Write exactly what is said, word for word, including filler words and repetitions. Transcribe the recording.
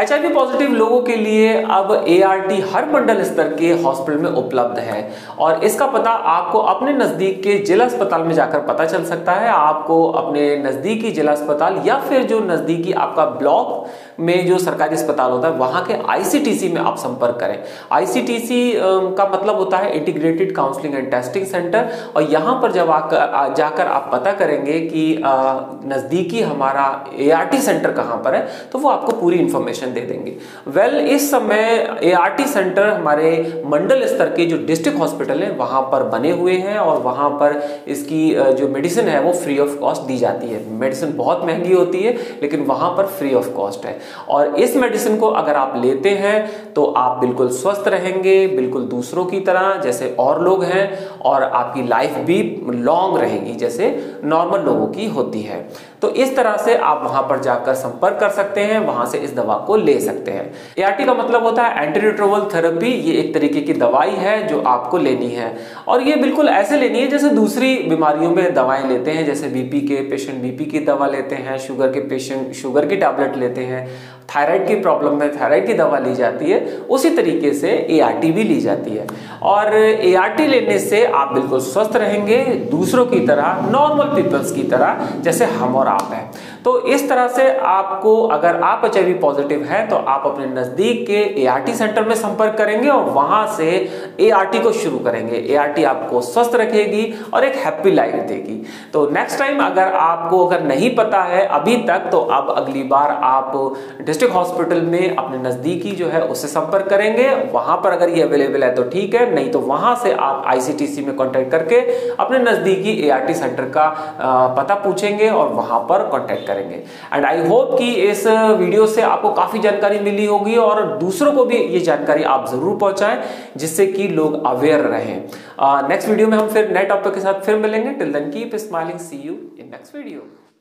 HIV positive लोगों के लिए अब एआरटी हर मंडल स्तर के हॉस्पिटल में उपलब्ध है और इसका पता आपको अपने नजदीक के जिला अस्पताल में जाकर पता चल सकता है। आपको अपने नजदीकी जिला अस्पताल या फिर जो नजदीकी आपका ब्लॉक में जो सरकारी अस्पताल होता है वहां के आईसीटीसी में आप संपर्क करें। आईसीटीसी का मतलब होता है integrated counselling and testing centre, और यहां पर जब आकर जाकर आप पता करेंगे कि नजदीकी हमारा एआरटी सेंटर कहां पर है तो वो आपको पूरी इंफॉर्मेशन दे देंगे। वेल well, इस समय एआरटी सेंटर हमारे मंडल स्तर के जो डिस्ट्रिक्ट हॉस्पिटल है वहां पर बने हुए हैं और वहां पर इसकी जो मेडिसिन है वो फ्री ऑफ कॉस्ट दी जाती है। मेडिसिन बहुत महंगी होती है लेकिन वहां पर फ्री ऑफ कॉस्ट है, और इस मेडिसिन को अगर आप लेते हैं तो आप बिल्कुल स्वस्थ रहेंगे, बिल्कुल दूसरों की तरह जैसे और लोग हैं, और आपकी लाइफ भी लॉन्ग रहेगी जैसे नॉर्मल लोगों की होती है। तो इस तरह से आप वहां पर जाकर संपर्क कर सकते हैं, वहां से इस दवा को ले सकते हैं। एआरटी का मतलब होता है एंटीरेट्रोवायरल थेरेपी। ये एक तरीके की दवाई है जो आपको लेनी है, और ये बिल्कुल ऐसे लेनी है जैसे दूसरी बीमारियों में दवाएं लेते हैं, जैसे बीपी के पेशेंट बीपी की दवा लेते हैं, शुगर के पेशेंट शुगर की टैबलेट लेते हैं, थायराइड की प्रॉब्लम में थायराइड की दवा ली जाती है, उसी तरीके से एआरटी भी ली जाती है। और एआरटी लेने से आप बिल्कुल स्वस्थ रहेंगे, दूसरों की तरह, नॉर्मल पीपल्स की तरह जैसे हम और आप हैं। तो इस तरह से आपको, अगर आप एचआईवी पॉजिटिव हैं तो आप अपने नज़दीक के एआरटी सेंटर में संपर्क करेंगे और वहाँ से एआरटी को शुरू करेंगे। एआरटी आपको स्वस्थ रखेगी और एक हैप्पी लाइफ देगी। तो नेक्स्ट टाइम अगर आपको अगर नहीं पता है अभी तक तो अब अगली बार आप डिस्ट्रिक्ट हॉस्पिटल में अपने नज़दीकी जो है उससे संपर्क करेंगे। वहाँ पर अगर ये अवेलेबल है तो ठीक है, नहीं तो वहाँ से आप आईसीटीसी में कॉन्टैक्ट करके अपने नज़दीकी एआरटी सेंटर का पता पूछेंगे और वहाँ पर कॉन्टैक्ट करेंगे। एंड आई होप कि इस वीडियो से आपको काफ़ी जानकारी मिली होगी और दूसरों को भी ये जानकारी आप ज़रूर पहुँचाएं जिससे कि लोग अवेयर रहें। नेक्स्ट वीडियो में हम फिर नए टॉपिक के साथ फिर मिलेंगे। Till then keep smiling, see you in next video.